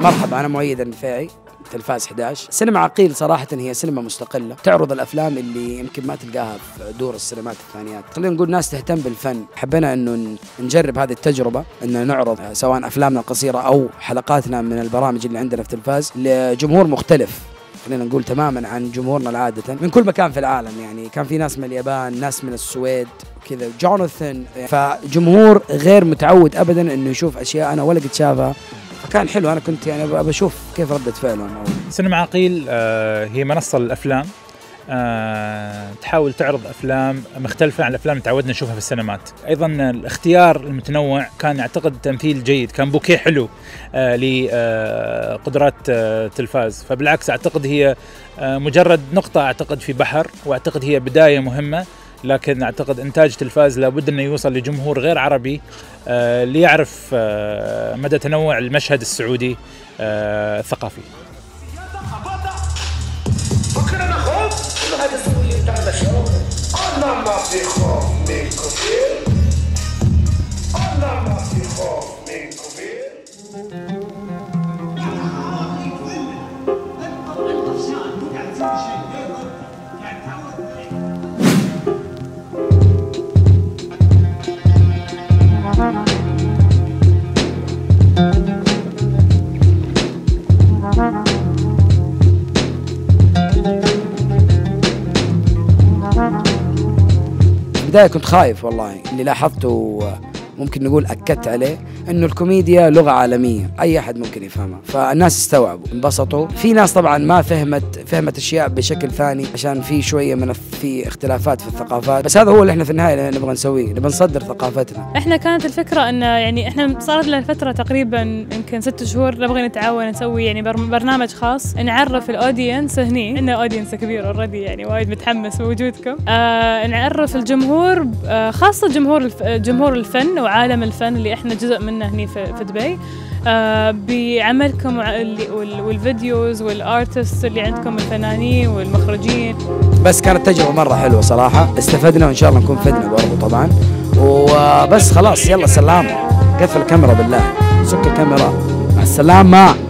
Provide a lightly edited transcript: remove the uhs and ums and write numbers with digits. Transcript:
مرحبا، أنا مؤيد النفيعي، تلفاز 11. سينما عقيل صراحة هي سينما مستقلة، تعرض الأفلام اللي يمكن ما تلقاها في دور السينمات الثانيات. خلينا نقول ناس تهتم بالفن، حبينا إنه نجرب هذه التجربة، إنه نعرض سواء أفلامنا القصيرة أو حلقاتنا من البرامج اللي عندنا في تلفاز لجمهور مختلف، خلينا نقول تماما عن جمهورنا العادة من كل مكان في العالم. يعني كان في ناس من اليابان، ناس من السويد وكذا، جوناثان، فجمهور غير متعود أبدا إنه يشوف أشياء أنا ولا قد شافها، فكان حلو. أنا كنت يعني بشوف كيف ردة فعلهم. سينما عقيل هي منصة للأفلام، تحاول تعرض أفلام مختلفة عن الأفلام اللي تعودنا نشوفها في السينمات. أيضا الاختيار المتنوع كان أعتقد تمثيل جيد، كان بوكيه حلو لقدرات تلفاز. فبالعكس أعتقد هي مجرد نقطة أعتقد في بحر، وأعتقد هي بداية مهمة، لكن أعتقد إنتاج تلفاز لابد أنه يوصل لجمهور غير عربي ليعرف مدى تنوع المشهد السعودي الثقافي. بداية كنت خايف والله، اللي لاحظته ممكن نقول أكدت عليه إنه الكوميديا لغة عالمية، أي أحد ممكن يفهمها، فالناس استوعبوا، انبسطوا. في ناس طبعا ما فهمت أشياء بشكل ثاني، عشان في شوية من في اختلافات في الثقافات، بس هذا هو اللي احنا في النهاية نبغى نسويه، نبغى نصدر ثقافتنا. احنا كانت الفكرة إن يعني احنا صارت لنا فترة تقريبا يمكن 6 شهور نبغى نتعاون نسوي يعني برنامج خاص نعرف الأودينس هني، إنه أودينس كبير أوريدي، يعني وايد متحمس بوجودكم. نعرف الجمهور، خاصة جمهور الفن وعالم الفن اللي احنا جزء منه هني في دبي، بعملكم والفيديوز والارتست اللي عندكم، الفنانين والمخرجين. بس كانت تجربة مرة حلوة صراحة، استفدنا وان شاء الله نكون فدنا برضو طبعا. وبس خلاص، يلا سلام، قفل الكاميرا بالله، سك الكاميرا، مع السلامة.